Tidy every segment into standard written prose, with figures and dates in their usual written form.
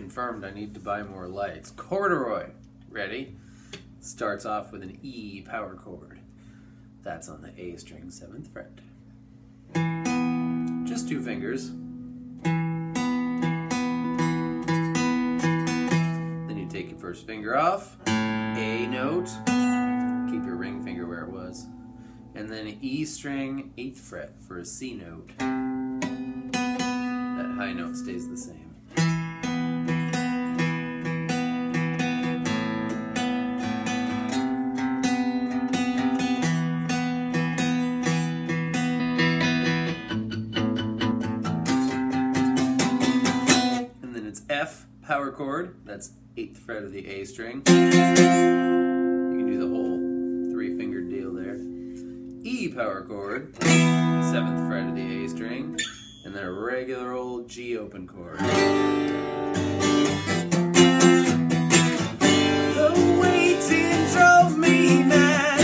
confirmed I need to buy more lights. Corduroy, ready? Starts off with an E power chord. That's on the A string, 7th fret. Just two fingers. Then you take your first finger off, A note, keep your ring finger where it was, and then an E string, 8th fret for a C note. That high note stays the same. F power chord, that's 8th fret of the A string. You can do the whole three-fingered deal there. E power chord, 7th fret of the A string, and then a regular old G open chord. The waiting drove me mad.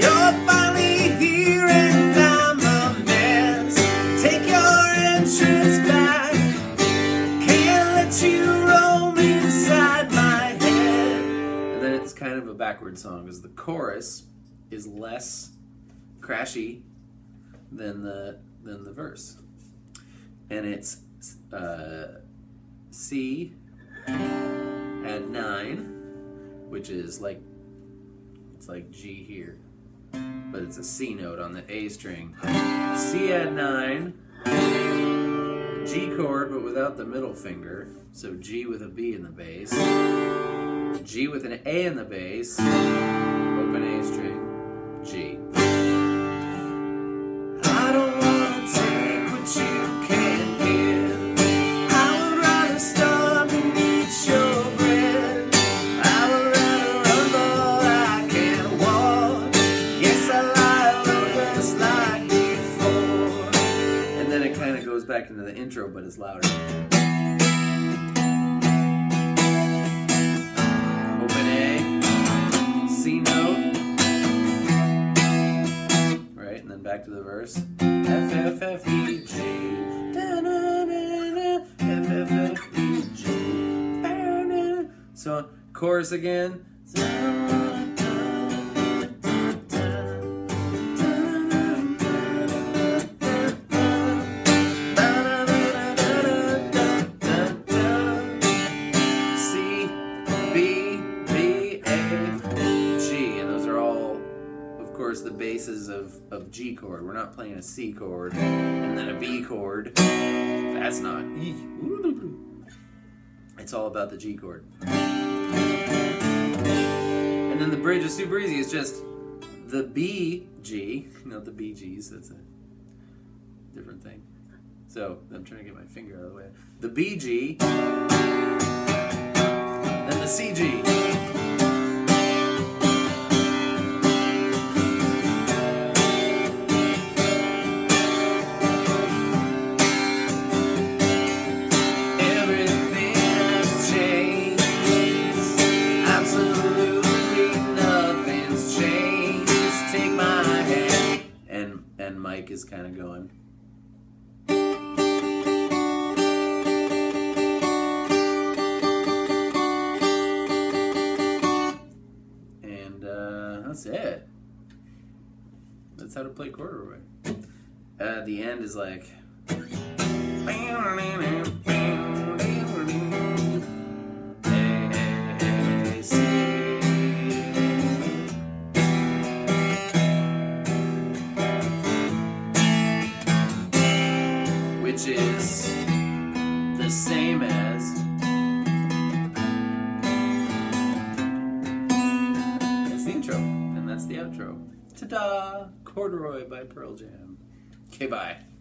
You're finally here and I'm a mess. Take your entrance back. You roam inside my head. And then it's kind of a backward song because the chorus is less crashy than the verse, and it's C at 9, which is like it's like G here, but it's a C note on the A string. C at 9. G chord, but without the middle finger, so G with a B in the bass, G with an A in the bass, open A string, G. I don't want to take what you can't give. I would rather starve and eat your bread. I would rather run, though I can't walk. Guess I lie low just like before. And then it kind of goes back into the intro, but it's louder. Open A, C note, right, and then back to the verse. F, F, F, E, G, da, da, da, da. F, F, F, E, G, da, da, da. So chorus again. The bases of G chord. We're not playing a C chord and then a B chord. That's not. It's all about the G chord. And then the bridge is super easy. It's just the B G, not the B Gs. That's a different thing. So I'm trying to get my finger out of the way. The B G, then the C G. Mike is kind of going. And that's it. That's how to play corduroy. The end is like. Which is the same as, that's the intro, and that's the outro. Ta-da! Corduroy by Pearl Jam. Okay, bye.